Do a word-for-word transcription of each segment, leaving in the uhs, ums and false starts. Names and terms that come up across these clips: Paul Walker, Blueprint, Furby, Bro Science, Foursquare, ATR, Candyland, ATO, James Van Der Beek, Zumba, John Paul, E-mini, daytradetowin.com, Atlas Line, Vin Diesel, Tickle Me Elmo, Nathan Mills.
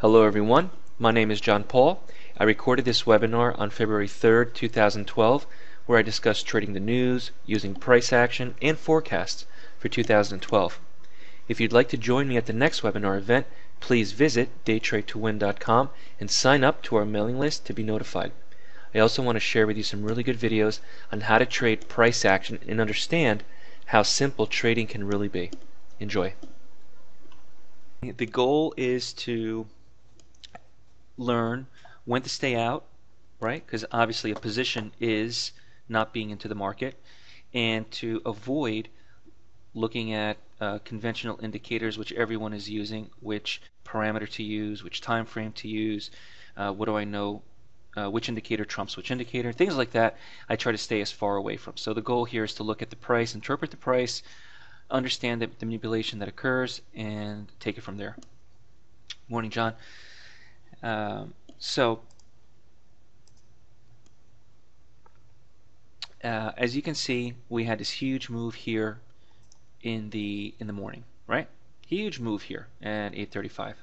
Hello everyone, my name is John Paul. I recorded this webinar on February third, two thousand twelve, where I discussed trading the news, using price action, and forecasts for two thousand twelve. If you'd like to join me at the next webinar event, please visit day trade to win dot com and sign up to our mailing list to be notified. I also want to share with you some really good videos on how to trade price action and understand how simple trading can really be. Enjoy. The goal is to learn when to stay out, right? Because obviously a position is not being into the market, and to avoid looking at uh, conventional indicators, which everyone is using, which parameter to use, which time frame to use, uh, what do I know, uh, which indicator trumps which indicator, things like that. I try to stay as far away from. So the goal here is to look at the price, interpret the price, understand the, the manipulation that occurs, and take it from there. Morning, John. Um, so uh, as you can see, we had this huge move here in the in the morning, right? Huge move here at eight thirty-five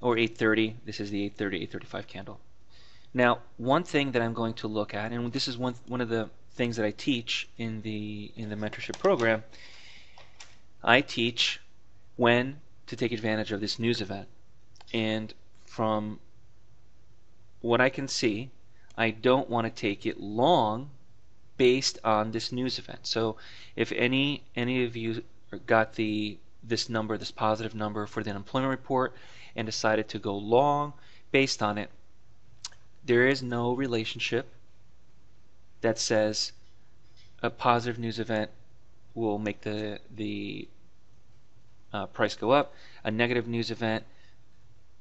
or eight thirty. This is the eight thirty, eight thirty-five candle. Now, one thing that I'm going to look at, and this is one one of the things that I teach in the in the mentorship program, I teach when to take advantage of this news event. And from what I can see, I don't want to take it long based on this news event. So if any any of you got the this number, this positive number for the unemployment report, and decided to go long based on it, there is no relationship that says a positive news event will make the the uh, price go up, a negative news event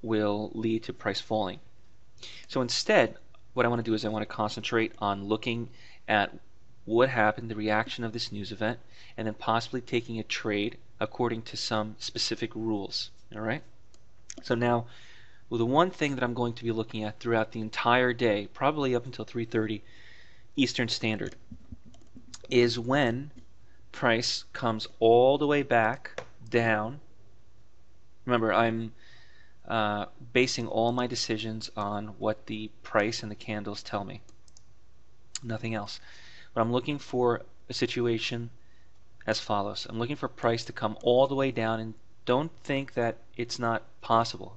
will lead to price falling. So instead, what I want to do is I want to concentrate on looking at what happened, the reaction of this news event, and then possibly taking a trade according to some specific rules. All right. So now, well, the one thing that I'm going to be looking at throughout the entire day, probably up until three thirty Eastern Standard, is when price comes all the way back down. Remember, I'm Uh, basing all my decisions on what the price and the candles tell me, nothing else. But I'm looking for a situation as follows. I'm looking for price to come all the way down, and don't think that it's not possible,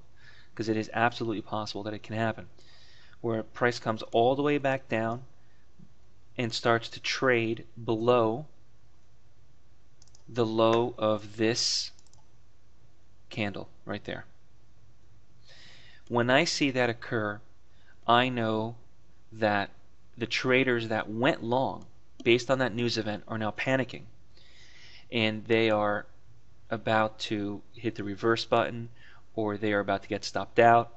because it is absolutely possible that it can happen, where price comes all the way back down and starts to trade below the low of this candle right there. When I see that occur, I know that the traders that went long based on that news event are now panicking, and they are about to hit the reverse button, or they are about to get stopped out,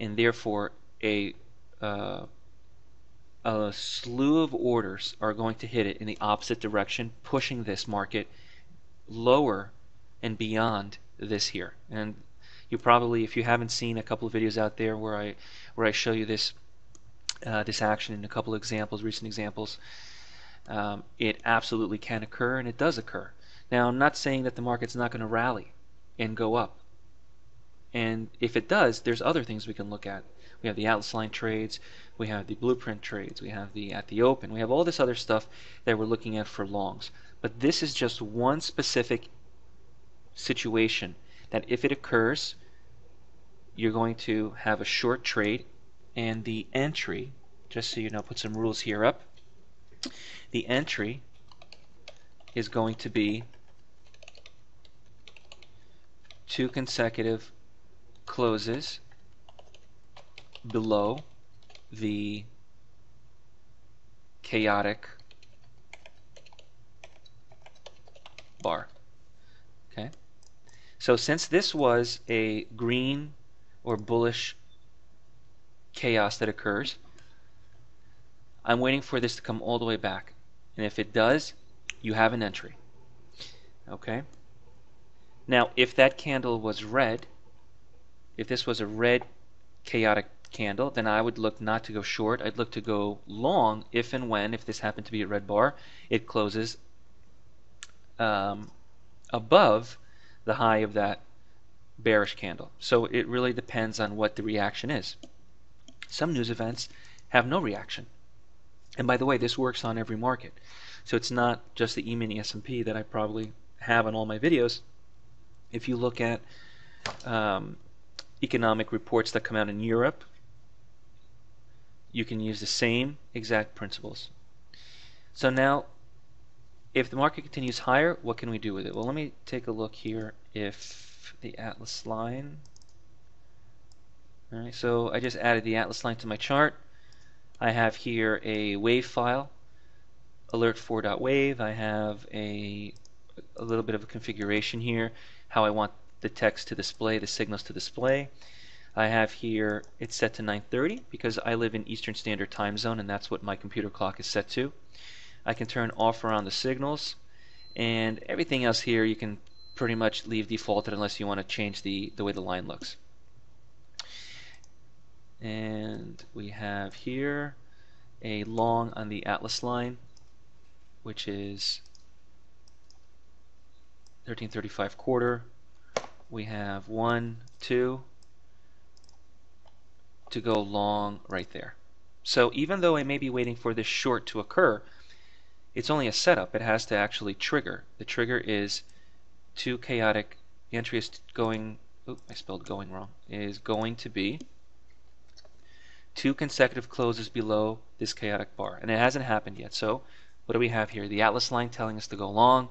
and therefore a uh, a slew of orders are going to hit it in the opposite direction, pushing this market lower and beyond this here. And you probably, if you haven't seen a couple of videos out there where I where I show you this uh, this action in a couple of examples, recent examples, um, it absolutely can occur, and it does occur. Now, I'm not saying that the market's not going to rally and go up. And if it does, there's other things we can look at. We have the Atlas Line trades, we have the Blueprint trades, we have the at the open, we have all this other stuff that we're looking at for longs. But this is just one specific situation that if it occurs, you're going to have a short trade, and the entry, just so you know, put some rules here up, the entry is going to be two consecutive closes below the chaotic bar. Okay? So since this was a green or bullish chaos that occurs, I'm waiting for this to come all the way back. And if it does, you have an entry. Okay? Now, if that candle was red, if this was a red chaotic candle, then I would look not to go short. I'd look to go long if and when, if this happened to be a red bar, it closes um, above the high of that bearish candle. So it really depends on what the reaction is. Some news events have no reaction. And by the way, this works on every market. So it's not just the E-mini S and P that I probably have in all my videos. If you look at um, economic reports that come out in Europe, you can use the same exact principles. So now, if the market continues higher, what can we do with it? Well, let me take a look here. If the Atlas line, all right, so I just added the Atlas line to my chart. I have here a wave file, alert four dot wave. I have a, a little bit of a configuration here, how I want the text to display, the signals to display. I have here, it's set to nine thirty because I live in Eastern Standard Time Zone, and that's what my computer clock is set to. I can turn off or on the signals, and everything else here you can pretty much leave defaulted unless you want to change the, the way the line looks. And we have here a long on the Atlas line, which is thirteen thirty-five quarter. We have one, two, to go long right there. So even though I may be waiting for this short to occur, it's only a setup. It has to actually trigger. The trigger is too chaotic. The entry is going, oops, I spelled going wrong, is going to be two consecutive closes below this chaotic bar. And it hasn't happened yet. So what do we have here? The Atlas line telling us to go long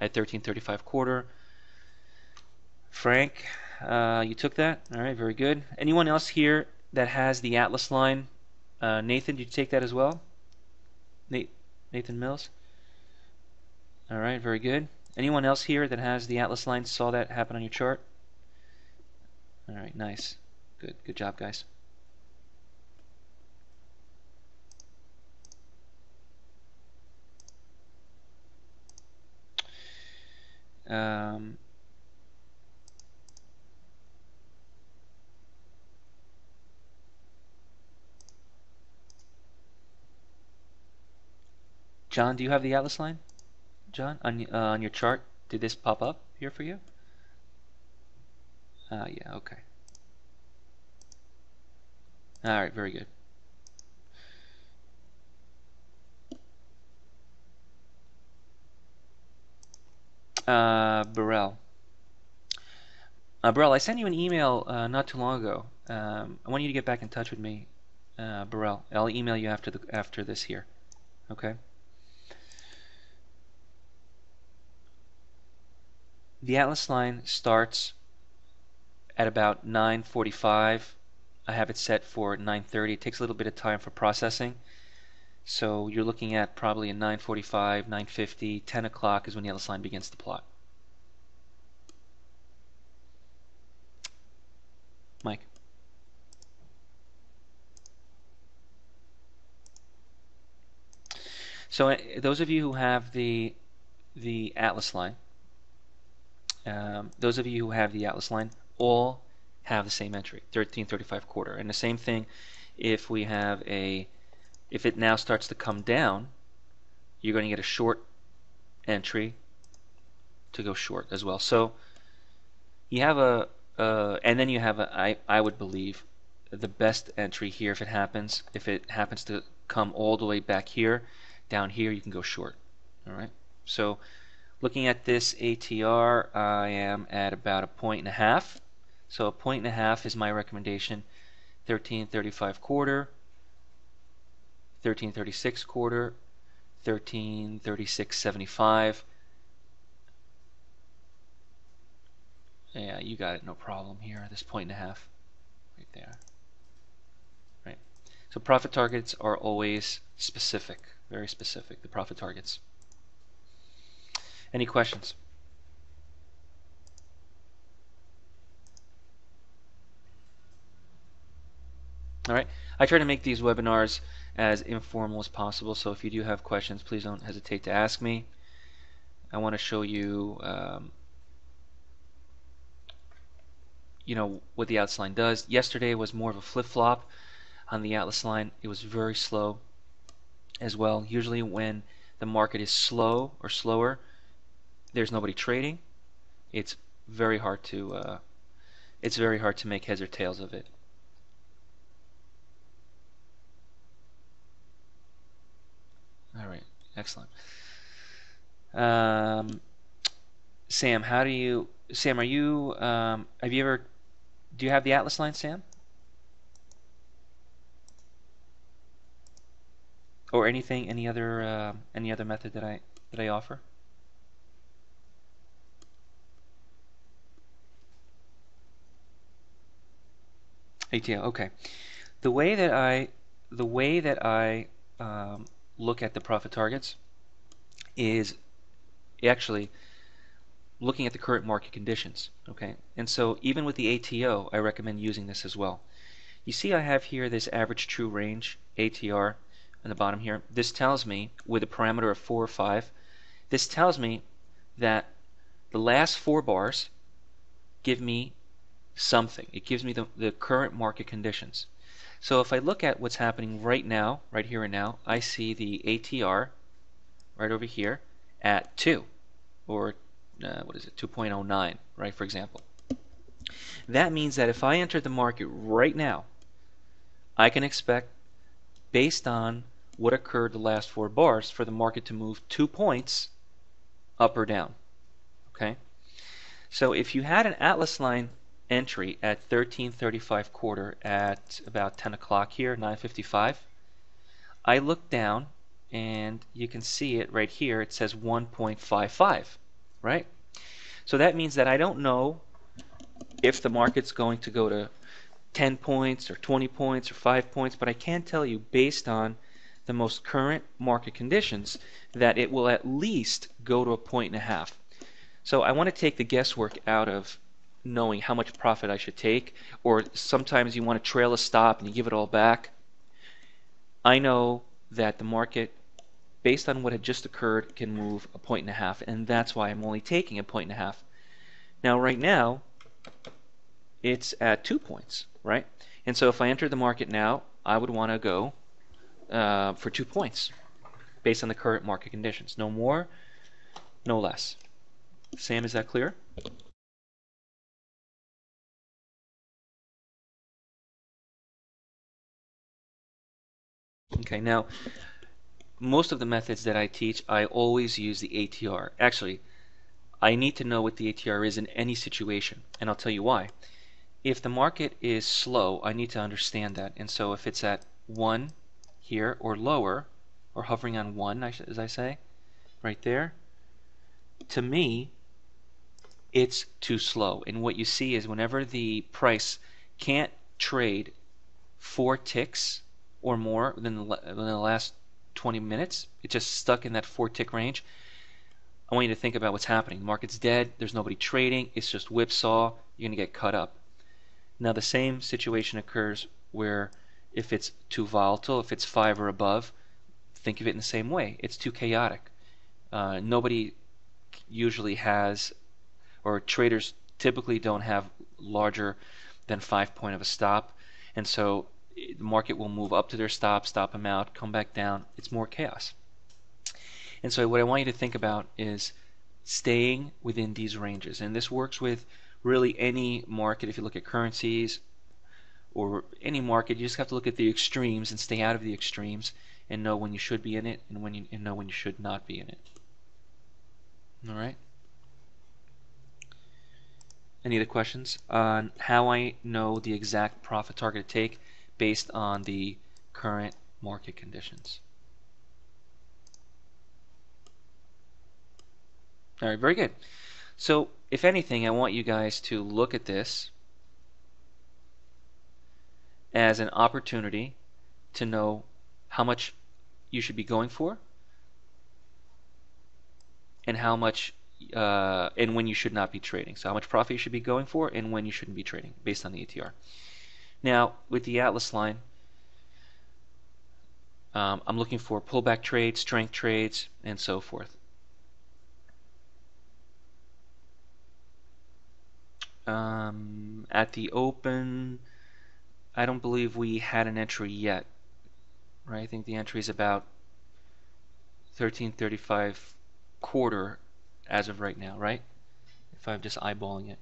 at thirteen thirty-five quarter. Frank, uh, you took that? All right, very good. Anyone else here that has the Atlas line? Uh, Nathan, did you take that as well? Nate, Nathan Mills? All right, very good. Anyone else here that has the Atlas line saw that happen on your chart? All right, nice. Good, good job, guys. Um... John, do you have the Atlas line? John, on, uh, on your chart, did this pop up here for you? Ah, uh, yeah, okay. All right, very good. Uh, Burrell. Uh, Burrell, I sent you an email uh, not too long ago. Um, I want you to get back in touch with me, uh, Burrell. I'll email you after the after this here, okay? The Atlas line starts at about nine forty-five. I have it set for nine thirty. It takes a little bit of time for processing. So you're looking at probably a nine forty-five, nine fifty, ten o'clock is when the Atlas line begins to plot. Mike. So uh, those of you who have the the Atlas line, Um, those of you who have the Atlas line all have the same entry, thirteen thirty-five quarter, and the same thing if we have a if it now starts to come down, you're going to get a short entry to go short as well. So you have a uh, and then you have a, I, I would believe the best entry here, if it happens if it happens to come all the way back here, down here you can go short. All right, so looking at this A T R, I am at about a point and a half. So a point and a half is my recommendation. thirteen thirty-five quarter, thirteen thirty-six quarter, thirteen thirty-six seventy-five. Yeah, you got it, no problem here. This point and a half, right there. Right. So profit targets are always specific, very specific. The profit targets. Any questions? All right. I try to make these webinars as informal as possible, so if you do have questions, please don't hesitate to ask me. I want to show you, um, you know, what the Atlas line does. Yesterday was more of a flip-flop on the Atlas line. It was very slow as well. Usually, when the market is slow or slower, there's nobody trading. It's very hard to uh, it's very hard to make heads or tails of it. All right, excellent. Um, Sam, how do you? Sam, are you? Um, have you ever? Do you have the Atlas Line, Sam? Or anything? Any other? Uh, any other method that I that I offer? A T O. Okay. The way that I, the way that I um, look at the profit targets is actually looking at the current market conditions. Okay. And so even with the A T O, I recommend using this as well. You see, I have here this average true range A T R on the bottom here. This tells me, with a parameter of four or five, this tells me that the last four bars give me something. It gives me the, the current market conditions. So if I look at what's happening right now, right here and now, I see the A T R right over here at two, or uh, what is it, two point oh nine, right, for example. That means that if I enter the market right now, I can expect, based on what occurred the last four bars, for the market to move two points up or down. Okay. So if you had an Atlas Line entry at thirteen thirty-five quarter at about ten o'clock here, nine fifty-five. I look down and you can see it right here. It says one point five five, right? So that means that I don't know if the market's going to go to ten points or twenty points or five points, but I can tell you, based on the most current market conditions, that it will at least go to a point and a half. So I want to take the guesswork out of knowing how much profit I should take, or sometimes you want to trail a stop and you give it all back. I know that the market, based on what had just occurred, can move a point and a half, and that's why I'm only taking a point and a half. Now right now it's at two points, right? And so if I enter the market now, I would want to go uh, for two points based on the current market conditions. No more, no less. Sam, is that clear? Okay, now most of the methods that I teach, I always use the A T R. Actually, I need to know what the A T R is in any situation, and I'll tell you why. If the market is slow, I need to understand that. And so if it's at one here or lower, or hovering on one, as I say, right there, to me, it's too slow. And what you see is whenever the price can't trade four ticks or more than the, than the last twenty minutes, it's just stuck in that four tick range. I want you to think about what's happening. The market's dead, there's nobody trading, it's just whipsaw, you're gonna get cut up. Now the same situation occurs where if it's too volatile, if it's five or above, think of it in the same way. It's too chaotic. Uh, nobody usually has, or traders typically don't have, larger than five point of a stop, and so the market will move up to their stop, stop them out, come back down. It's more chaos. And so what I want you to think about is staying within these ranges. And this works with really any market. If you look at currencies or any market, you just have to look at the extremes and stay out of the extremes, and know when you should be in it and when you and know when you should not be in it. All right. Any other questions on how I know the exact profit target to take based on the current market conditions? All right, very good. So if anything, I want you guys to look at this as an opportunity to know how much you should be going for, and how much uh, and when you should not be trading. So how much profit you should be going for and when you shouldn't be trading based on the A T R. Now with the Atlas Line, um, I'm looking for pullback trades, strength trades, and so forth. Um, at the open, I don't believe we had an entry yet, right? I think the entry is about thirteen thirty-five quarter as of right now, right? If I'm just eyeballing it.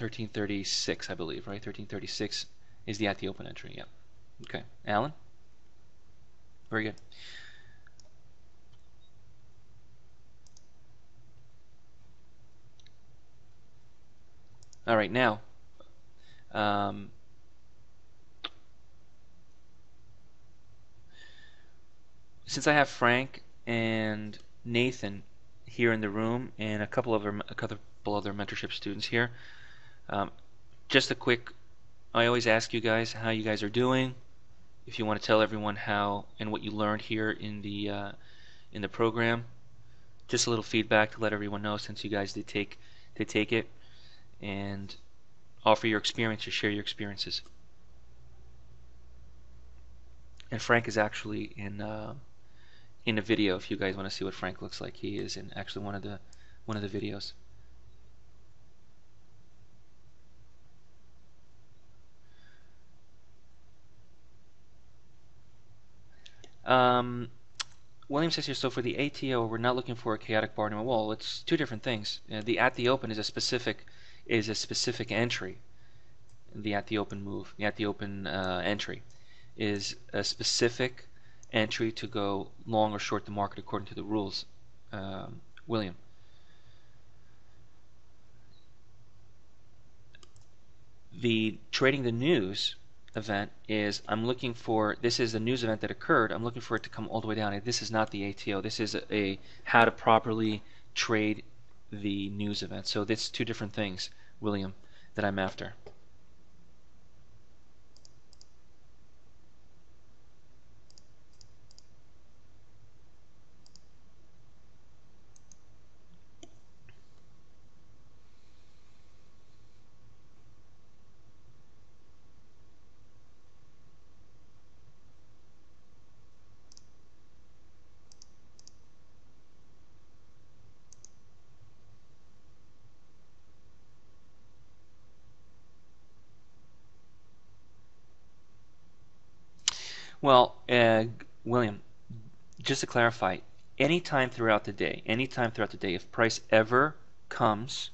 thirteen thirty-six, I believe, right? thirteen thirty-six is the A T O open entry. Yep. Okay. Alan? Very good. All right, now, um, since I have Frank and Nathan here in the room and a couple of other, a couple other mentorship students here, um, just a quick, I always ask you guys how you guys are doing. If you want to tell everyone how and what you learned here in the uh, in the program, just a little feedback to let everyone know, since you guys did take did take it, and offer your experience or share your experiences. And Frank is actually in uh, in a video. If you guys want to see what Frank looks like, he is in actually one of the one of the videos. Um, William says here, so for the A T O, we're not looking for a chaotic bar in a wall. It's two different things. Uh, the at the open is a specific is a specific entry. The at the open move, the at the open uh, entry, is a specific entry to go long or short the market according to the rules. Um, William. The trading the news event is, I'm looking for, this is the news event that occurred, I'm looking for it to come all the way down. This is not the A T O. This is a, a how to properly trade the news event. So that's two different things, William, that I'm after. Well, uh, William, just to clarify, anytime throughout the day, anytime throughout the day, if price ever comes,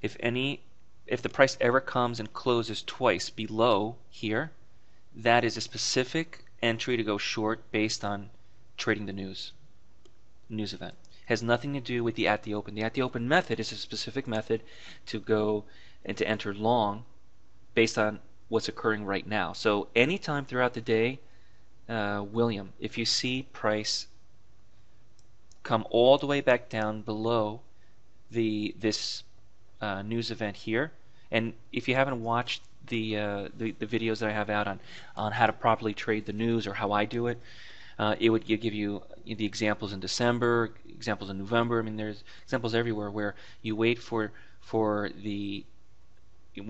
if any, if the price ever comes and closes twice below here, that is a specific entry to go short based on trading the news, news event. It has nothing to do with the at the open. The at the open method is a specific method to go and to enter long based on what's occurring right now. So anytime throughout the day, Uh, William, if you see price come all the way back down below the this uh, news event here, and if you haven't watched the, uh, the the videos that I have out on on how to properly trade the news or how I do it, uh, it would give you the examples in December, examples in November. I mean, there's examples everywhere where you wait for for the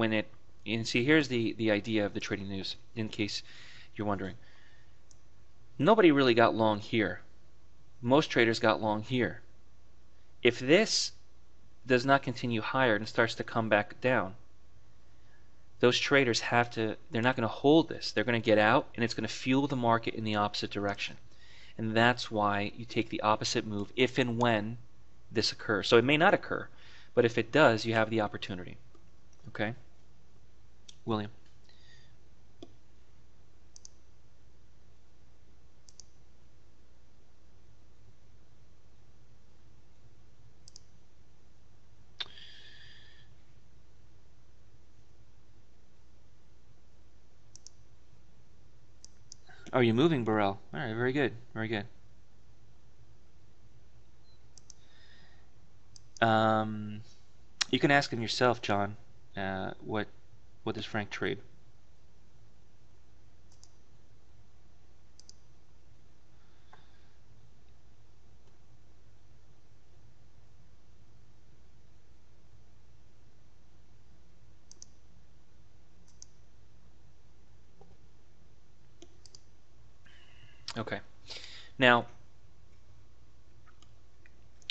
when it and see here's the the idea of the trading news, in case you're wondering. Nobody really got long here. Most traders got long here. If this does not continue higher and starts to come back down, those traders have to, they're not going to hold this. They're going to get out, and it's going to fuel the market in the opposite direction. And that's why you take the opposite move if and when this occurs. So it may not occur, but if it does, you have the opportunity. Okay? William. Are you moving, Burrell? All right, very good, very good. Um, you can ask him yourself, John. Uh, what, what does Frank trade? Okay. Now,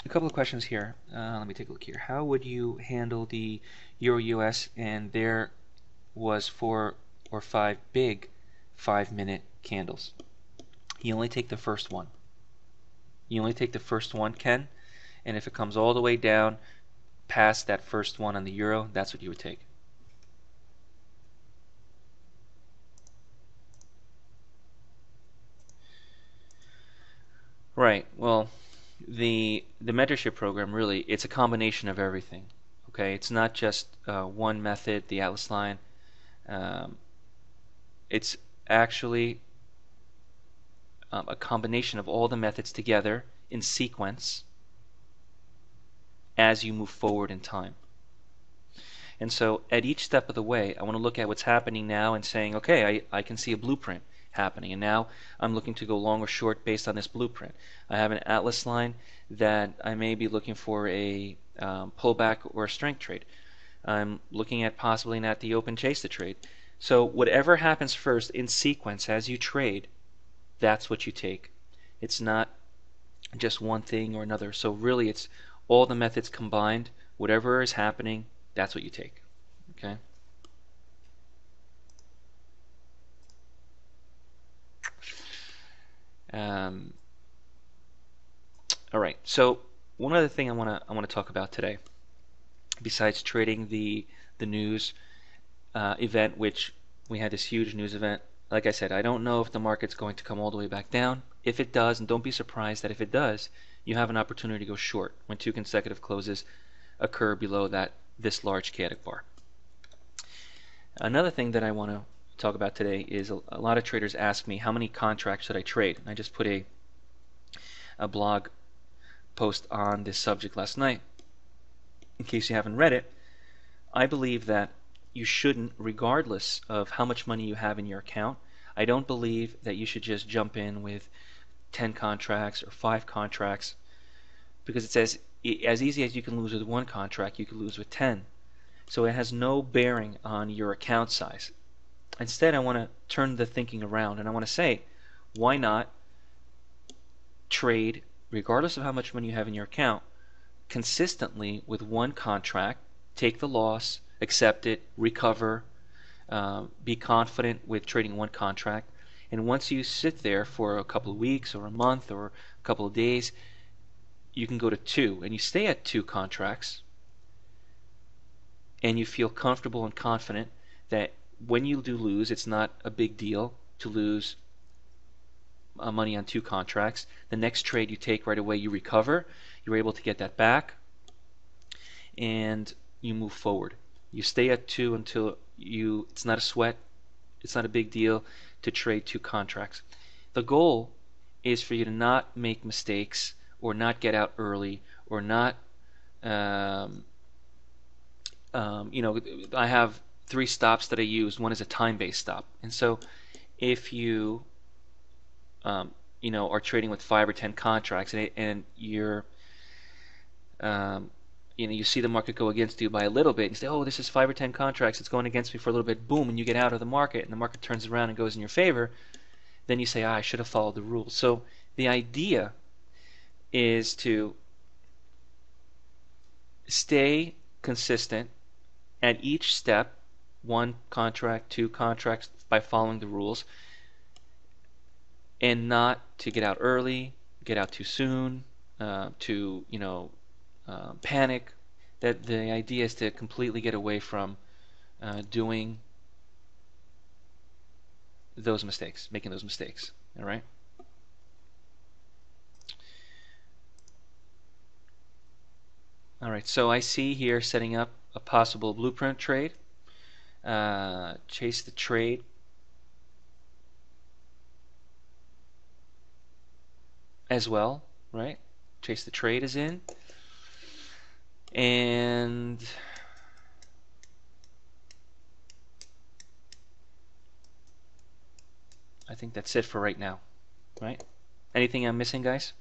a couple of questions here. Uh, let me take a look here. How would you handle the Euro U S and there was four or five big five-minute candles? You only take the first one. You only take the first one, Ken. And if it comes all the way down past that first one on the euro, that's what you would take. Right, well, the the mentorship program, really, it's a combination of everything. Okay, it's not just uh, one method, the Atlas Line. Um, it's actually um, a combination of all the methods together in sequence as you move forward in time. And so at each step of the way, I want to look at what's happening now and saying, okay, I, I can see a blueprint happening, and now I'm looking to go long or short based on this blueprint. I have an Atlas Line that I may be looking for a um, pullback or a strength trade. I'm looking at possibly not the open chase to trade. So whatever happens first in sequence as you trade, that's what you take. It's not just one thing or another. So really it's all the methods combined. Whatever is happening, that's what you take. Okay. Um, all right. So one other thing I want to I want to talk about today, besides trading the the news uh, event, which we had this huge news event. Like I said, I don't know if the market's going to come all the way back down. If it does, and don't be surprised that if it does, you have an opportunity to go short when two consecutive closes occur below that this large chaotic bar. Another thing that I want to talk about today is a, a lot of traders ask me how many contracts should I trade. And I just put a a blog post on this subject last night. In case you haven't read it, I believe that you shouldn't, regardless of how much money you have in your account, I don't believe that you should just jump in with ten contracts or five contracts, because it's as, as easy as you can lose with one contract, you can lose with ten. So it has no bearing on your account size. Instead, I want to turn the thinking around, and I want to say, why not trade, regardless of how much money you have in your account, consistently with one contract, take the loss, accept it, recover, uh, be confident with trading one contract, and once you sit there for a couple of weeks or a month or a couple of days, you can go to two, and you stay at two contracts, and you feel comfortable and confident that when you do lose, it's not a big deal to lose uh, money on two contracts. The next trade you take right away, you recover, you're able to get that back, and you move forward. You stay at two until you, it's not a sweat, it's not a big deal to trade two contracts. The goal is for you to not make mistakes or not get out early or not, um, um, you know, I have three stops that I use. One is a time-based stop, and so if you um, you know are trading with five or ten contracts, and, and you're um, you know you see the market go against you by a little bit, and you say, oh, this is five or ten contracts, it's going against me for a little bit, boom, and you get out of the market, and the market turns around and goes in your favor, then you say, ah, I should have followed the rules. So the idea is to stay consistent at each step. One contract, two contracts, by following the rules, and not to get out early, get out too soon, uh, to you know uh, panic. That the idea is to completely get away from uh, doing those mistakes, making those mistakes. All right. All right. So I see here setting up a possible blueprint trade. Uh, chase the trade. As well, right? Chase the trade is in. And I think that's it for right now, right? Anything I'm missing, guys?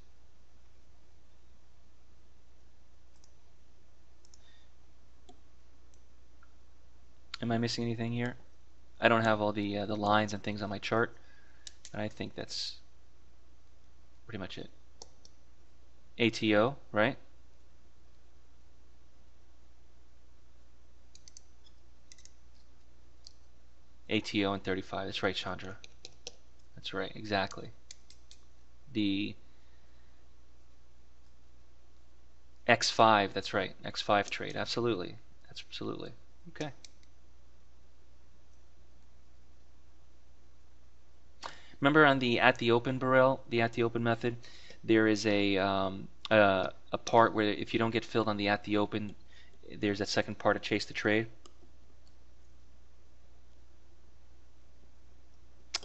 Am I missing anything here? I don't have all the uh, the lines and things on my chart, but I think that's pretty much it. A T O, right? A T O and thirty-five. That's right, Chandra. That's right, exactly. The X five, that's right, X five trade, absolutely, absolutely, okay. Remember on the at the open barrel, the at the open method, there is a, um, a a part where if you don't get filled on the at the open, there's that second part of chase the trade.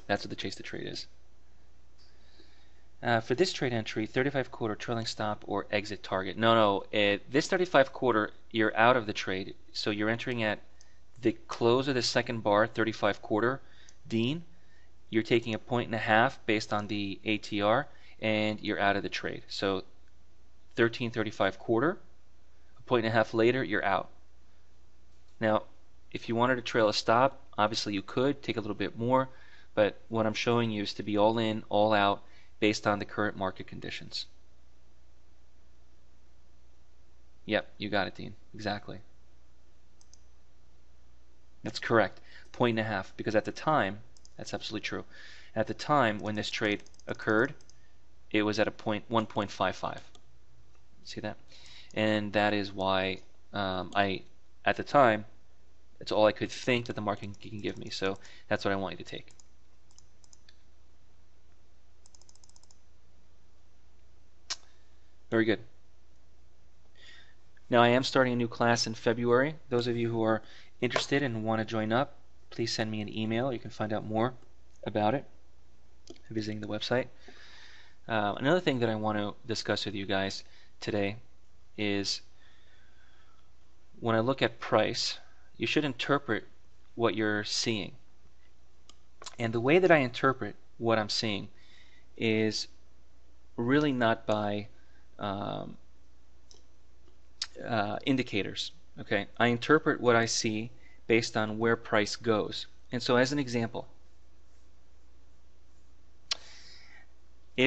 That's what the chase the trade is. Uh, for this trade entry, thirty-five quarter trailing stop or exit target. No, no, uh, this thirty-five quarter, you're out of the trade, so you're entering at the close of the second bar, thirty-five quarter, Dean. You're taking a point and a half based on the A T R, and you're out of the trade. So thirteen thirty-five quarter, a point and a half later, you're out. Now, if you wanted to trail a stop, obviously you could take a little bit more, but what I'm showing you is to be all in, all out, based on the current market conditions. Yep, you got it, Dean. Exactly. That's correct. Point and a half, because at the time, that's absolutely true. At the time when this trade occurred, it was at a point one point five five. See that? And that is why um, I, at the time, that's all I could think that the market can give me. So that's what I want you to take. Very good. Now I am starting a new class in February. Those of you who are interested and want to join up, please send me an email. You can find out more about it visiting the website. Uh, another thing that I want to discuss with you guys today is when I look at price, you should interpret what you're seeing. And the way that I interpret what I'm seeing is really not by Um, uh, indicators. Okay, I interpret what I see based on where price goes. And so, as an example,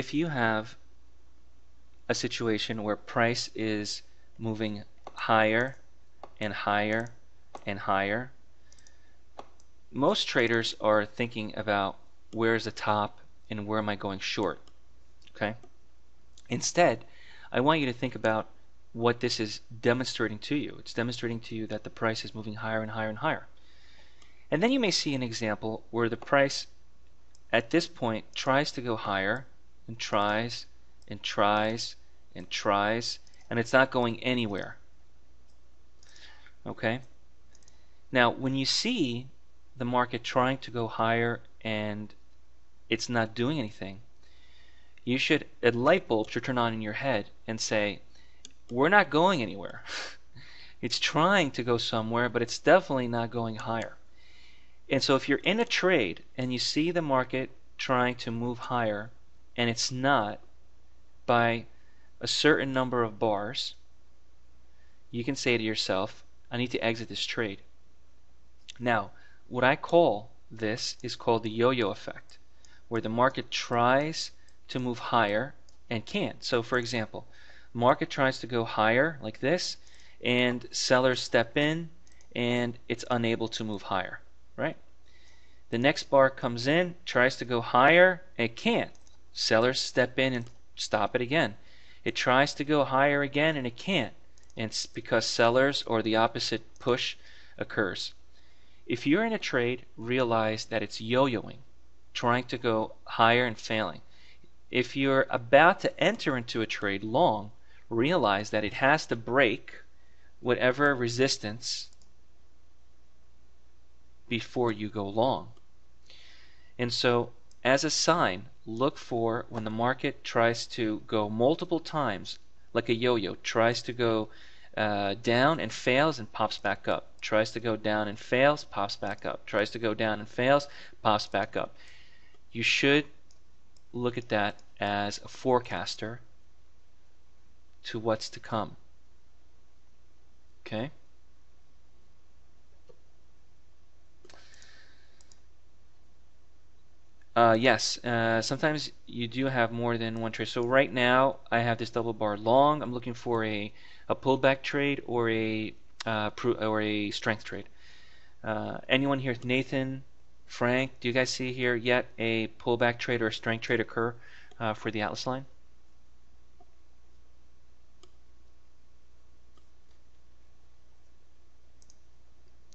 if you have a situation where price is moving higher and higher and higher, most traders are thinking about where's the top and where am I going short. Okay, instead, I want you to think about what this is demonstrating to you. It's demonstrating to you that the price is moving higher and higher and higher. And then you may see an example where the price at this point tries to go higher and tries and tries and tries and it's not going anywhere. Okay? Now when you see the market trying to go higher and it's not doing anything, you should, a light bulb should turn on in your head and say, we're not going anywhere. It's trying to go somewhere, but it's definitely not going higher. And so if you're in a trade and you see the market trying to move higher and it's not by a certain number of bars, you can say to yourself, I need to exit this trade. Now, what I call this is called the yo-yo effect, where the market tries to move higher and can't. So for example, market tries to go higher like this and sellers step in and it's unable to move higher, right? The next bar comes in, tries to go higher, it can't. Sellers step in and stop it again. It tries to go higher again and it can't. And it's because sellers or the opposite push occurs. If you're in a trade, realize that it's yo-yoing, trying to go higher and failing. If you're about to enter into a trade long, realize that it has to break whatever resistance before you go long. And so, as a sign, look for when the market tries to go multiple times, like a yo-yo, tries to go uh, down and fails and pops back up, tries to go down and fails, pops back up, tries to go down and fails, pops back up. You should look at that as a forecaster to what's to come. Okay? Uh, yes, uh, sometimes you do have more than one trade. So right now I have this double bar long. I'm looking for a, a pullback trade or a uh, pro or a strength trade. Uh, anyone here, Nathan? Frank, do you guys see here yet a pullback trade or a strength trade occur uh, for the Atlas Line?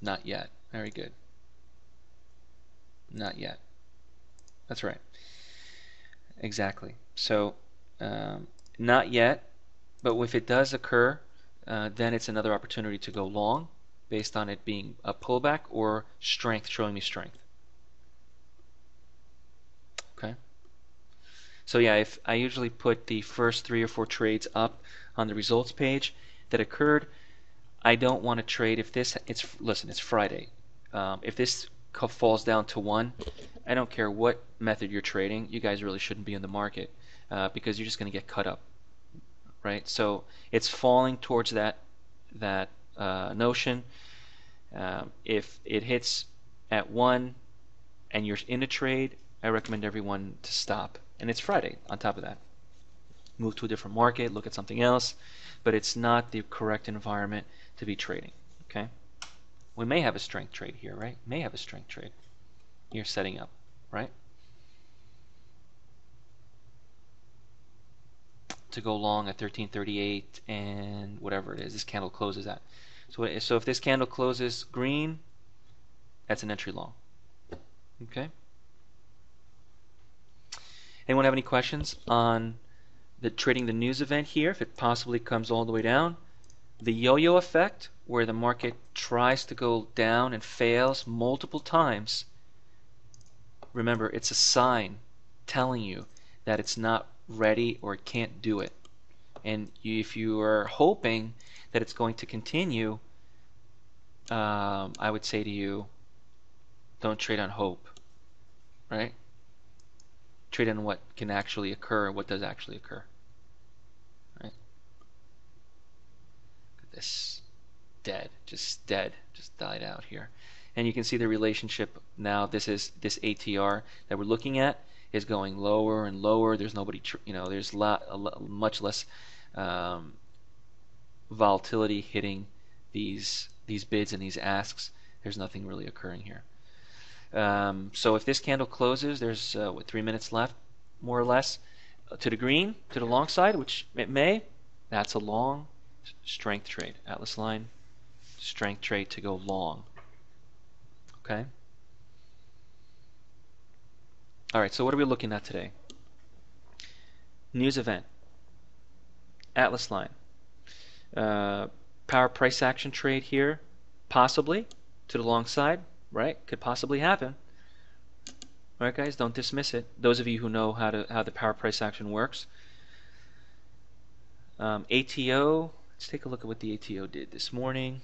Not yet. Very good. Not yet. That's right. Exactly. So um, not yet, but if it does occur, uh, then it's another opportunity to go long based on it being a pullback or strength, showing me strength. Okay. So yeah, if I usually put the first three or four trades up on the results page that occurred. I don't want to trade if this, it's listen, it's Friday. Um, if this falls down to one, I don't care what method you're trading, you guys really shouldn't be in the market uh, because you're just going to get cut up, right? So it's falling towards that that uh, notion. Um, if it hits at one and you're in a trade, I recommend everyone to stop. And it's Friday on top of that. Move to a different market, look at something else, but it's not the correct environment to be trading, okay? We may have a strength trade here, right? May have a strength trade. You're setting up, right? To go long at thirteen thirty-eight and whatever it is, this candle closes at. So, so if this candle closes green, that's an entry long, okay? Anyone have any questions on the trading the news event here, if it possibly comes all the way down, the yo-yo effect where the market tries to go down and fails multiple times? Remember, it's a sign telling you that it's not ready or it can't do it. And if you are hoping that it's going to continue, um, I would say to you, don't trade on hope, right? Trade on what can actually occur, what does actually occur. Right? Look at this. Dead. Just dead. Just died out here. And you can see the relationship now. This is this A T R that we're looking at is going lower and lower. There's nobody, you know, there's lot, a lot, much less um, volatility hitting these these bids and these asks. There's nothing really occurring here. Um, so if this candle closes, there's uh, what, three minutes left, more or less, uh, to the green, to the long side, which it may. That's a long strength trade. Atlas Line, strength trade to go long. Okay. All right. So what are we looking at today? News event. Atlas Line. Uh, power price action trade here, possibly to the long side. Right? Could possibly happen. All right, guys, don't dismiss it. Those of you who know how to how the power price action works. Um, A T O, let's take a look at what the A T O did this morning.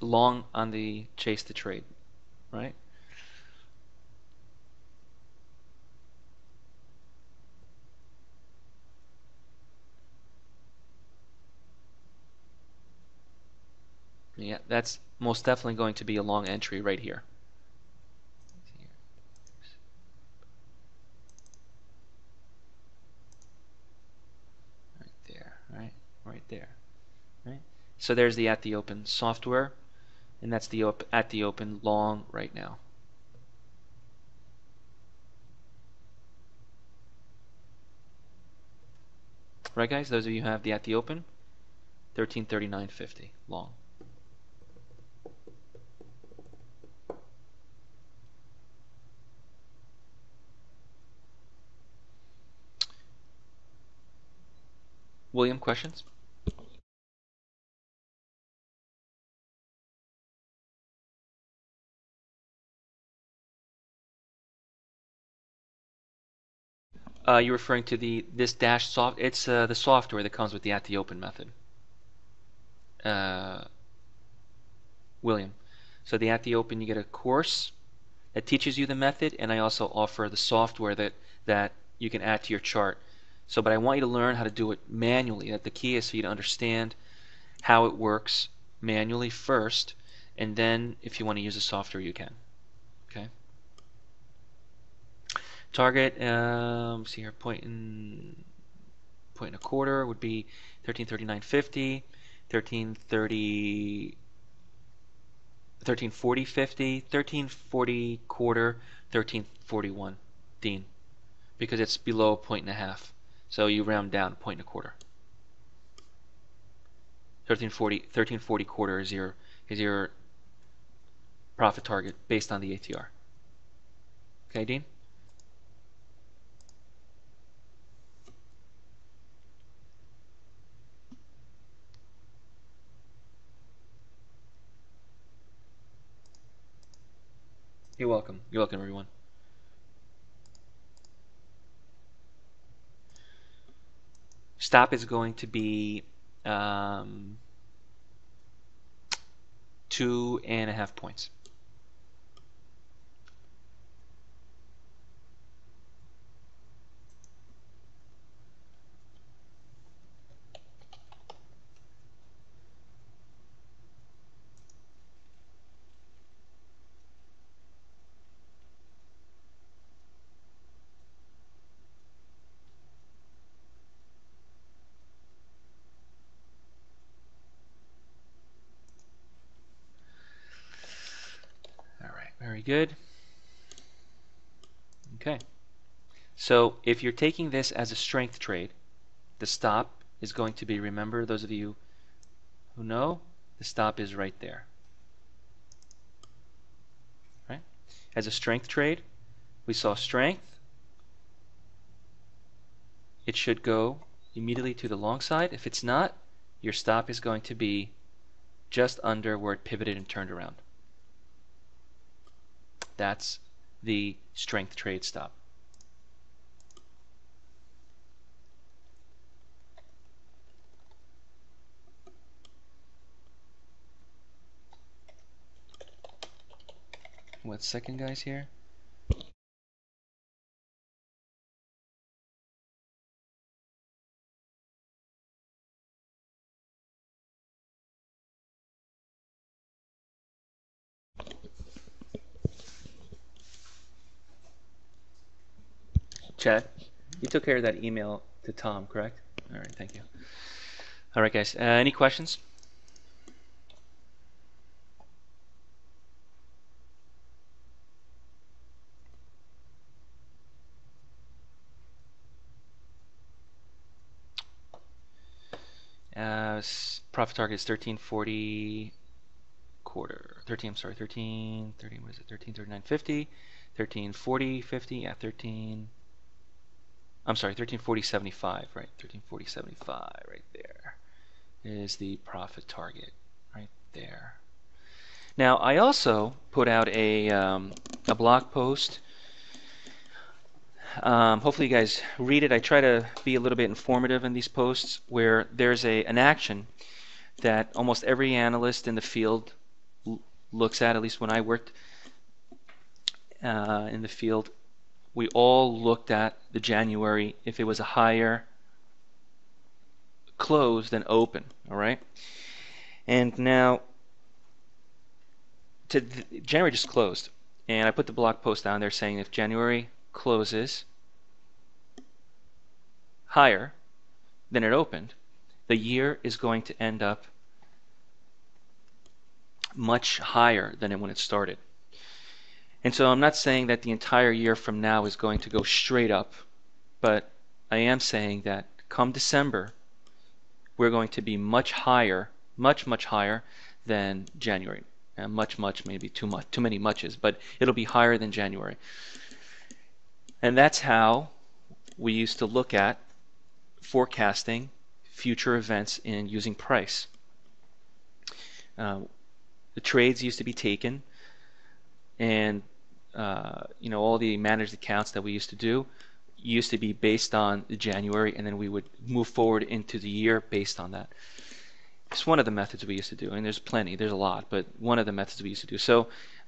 Long on the chase to trade, right? Yeah, that's most definitely going to be a long entry right here. Right there, right? Right there. Right? So there's the at the open software, and that's the op at the open long right now. Right, guys? Those of you who have the at the open, thirteen thirty-nine fifty long. William, questions? Uh, you're referring to the this dash soft. It's uh, the software that comes with the at the open method. Uh, William, so the at the open, you get a course that teaches you the method, and I also offer the software that that you can add to your chart. So, but I want you to learn how to do it manually. That the key is for you to understand how it works manually first, and then if you want to use the software, you can. Okay. Target. Um, see here, point and point and a quarter would be thirteen thirty-nine fifty, thirteen thirty, thirteen forty fifty, thirteen forty quarter, thirteen forty-one, Dean, because it's below a point and a half. So you round down a point and a quarter. thirteen forty, thirteen forty quarter is your is your profit target based on the A T R. Okay, Dean? You're welcome. You're welcome, everyone. Stop is going to be um, two and a half points. Good. Okay. So if you're taking this as a strength trade, the stop is going to be, remember those of you who know, the stop is right there. Right? As a strength trade, we saw strength. It should go immediately to the long side. If it's not, your stop is going to be just under where it pivoted and turned around. That's the strength trade stop. One second, guys, here. Chat, you took care of that email to Tom, correct? All right, thank you. All right, guys, uh, any questions? Uh, profit target is thirteen forty quarter. thirteen, I'm sorry, thirteen thirty, what is it? thirteen thirty-nine fifty, thirteen forty fifty, yeah, thirteen. I'm sorry, thirteen forty seventy-five, right? thirteen forty seventy-five, right there is the profit target, right there. Now, I also put out a um, a blog post. Um, hopefully, you guys read it. I try to be a little bit informative in these posts, where there's a an action that almost every analyst in the field looks at. At least when I worked uh, in the field, we all looked at the January if it was a higher close than open, all right? And now, to the, January just closed, and I put the blog post down there saying if January closes higher than it opened, the year is going to end up much higher than it, when it started. And so I'm not saying that the entire year from now is going to go straight up, but I am saying that come December, we're going to be much higher, much, much higher than January. And much, much, maybe too much, too many muches, but it'll be higher than January. And that's how we used to look at forecasting future events in using price. Uh, the trades used to be taken, and Uh, you know, all the managed accounts that we used to do used to be based on January, and then we would move forward into the year based on that. It's one of the methods we used to do, and there's plenty, there's a lot, but one of the methods we used to do. So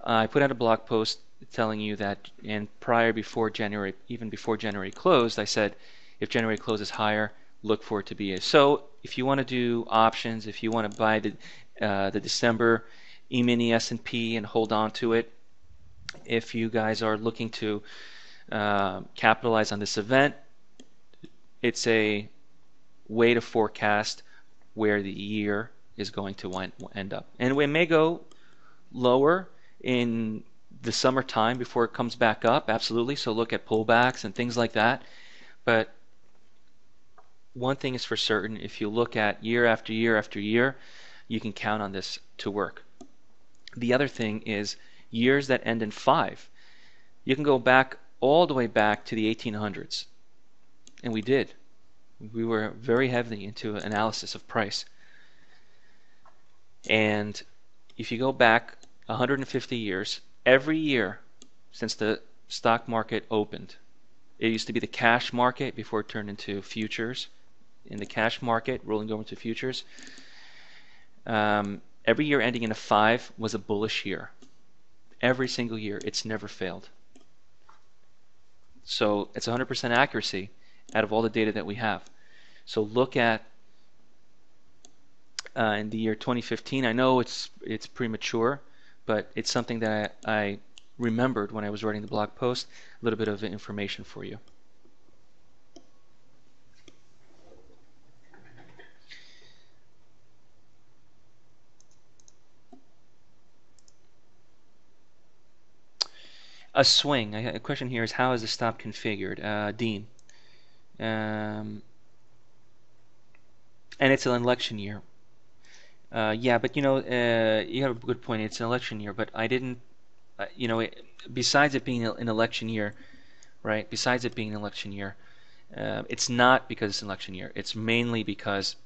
uh, I put out a blog post telling you that, and prior before January, even before January closed, I said if January closes higher, look for it to be a. So if you want to do options, if you want to buy the uh, the December E-mini S and P and hold on to it, if you guys are looking to uh, capitalize on this event, it's a way to forecast where the year is going to end up. And it may go lower in the summertime before it comes back up, absolutely. So look at pullbacks and things like that. But one thing is for certain, if you look at year after year after year, you can count on this to work. The other thing is years that end in five. You can go back all the way back to the eighteen hundreds, and we did. We were very heavily into analysis of price. And if you go back one hundred fifty years, every year since the stock market opened, it used to be the cash market before it turned into futures. In the cash market, rolling over into futures, um, every year ending in a five was a bullish year. Every single year, it's never failed. So it's one hundred percent accuracy out of all the data that we have. So look at uh, in the year twenty fifteen. I know it's it's premature, but it's something that I, I remembered when I was writing the blog post. A little bit of information for you. A swing. A question here is, how is the stop configured? Uh, Dean. Um, and it's an election year. Uh, yeah, but you know, uh, you have a good point. It's an election year, but I didn't, uh, you know, it, besides it being an election year, right? Besides it being an election year, uh, it's not because it's an election year. It's mainly because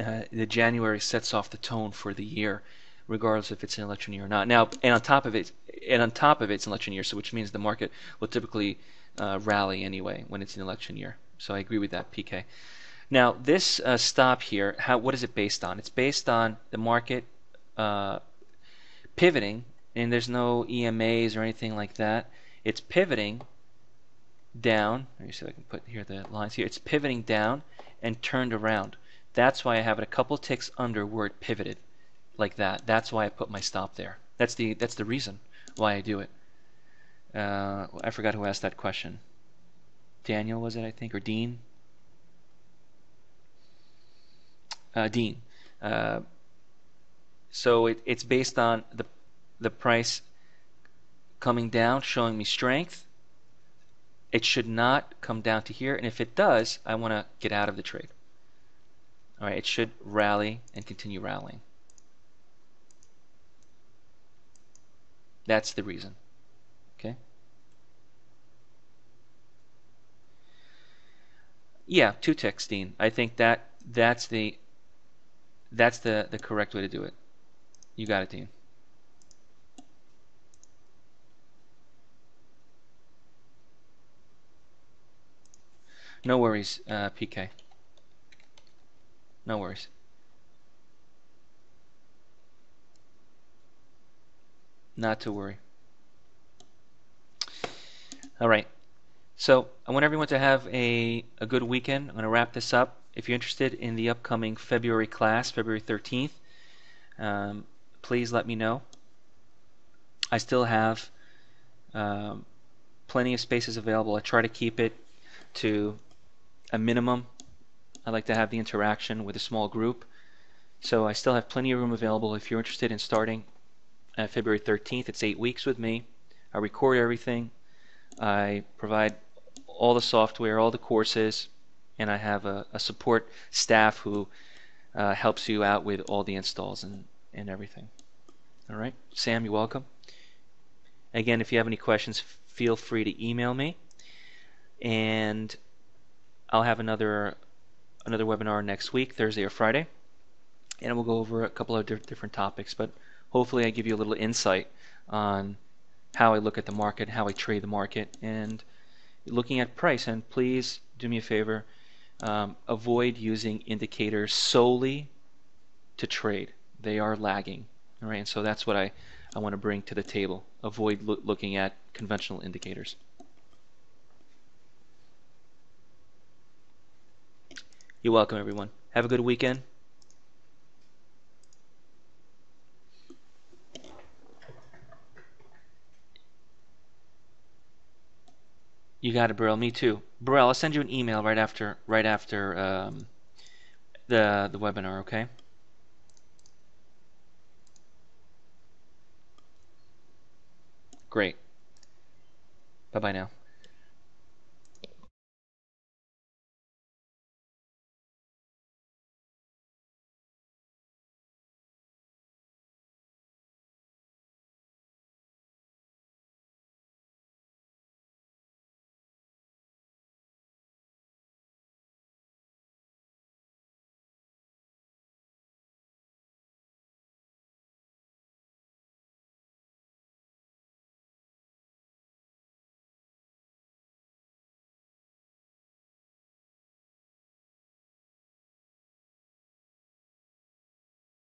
uh, the January sets off the tone for the year, regardless if it's an election year or not. Now, and on top of it, and on top of it, it's an election year, so which means the market will typically Uh, rally anyway when it's an election year. So I agree with that, P K. Now this uh, stop here, how, what is it based on? It's based on the market uh, pivoting, and there's no E M As or anything like that. It's pivoting down. Let me see if I can put here the lines here. It's pivoting down and turned around. That's why I have it a couple ticks under where it pivoted like that. That's why I put my stop there. That's the that's the reason why I do it. Uh, I forgot who asked that question. Daniel, was it, I think, or Dean? Uh, Dean. Uh, so it, it's based on the the price coming down, showing me strength. It should not come down to here, and if it does, I want to get out of the trade. All right, it should rally and continue rallying. That's the reason. Okay. Yeah, two ticks, Dean. I think that that's the that's the the correct way to do it. You got it, Dean. No worries, uh, P K. No worries. Not to worry. Alright, so I want everyone to have a, a good weekend. I'm going to wrap this up. If you're interested in the upcoming February class, February thirteenth, um, please let me know. I still have um, plenty of spaces available. I try to keep it to a minimum. I like to have the interaction with a small group. So I still have plenty of room available if you're interested in starting uh, February thirteenth. It's eight weeks with me. I record everything. I provide all the software, all the courses, and I have a, a support staff who uh, helps you out with all the installs and, and everything. All right, Sam, you're welcome. Again, if you have any questions, feel free to email me, and I'll have another another webinar next week, Thursday or Friday, and we'll go over a couple of di- different topics, but hopefully I give you a little insight on how I look at the market, how I trade the market, and looking at price. And please do me a favor, um, avoid using indicators solely to trade. They are lagging. All right, and so that's what I, I want to bring to the table. Avoid lo looking at conventional indicators. You're welcome, everyone. Have a good weekend. You got it, Burrell. Me too, Burrell. I'll send you an email right after, right after um, the the webinar. Okay. Great. Bye bye now.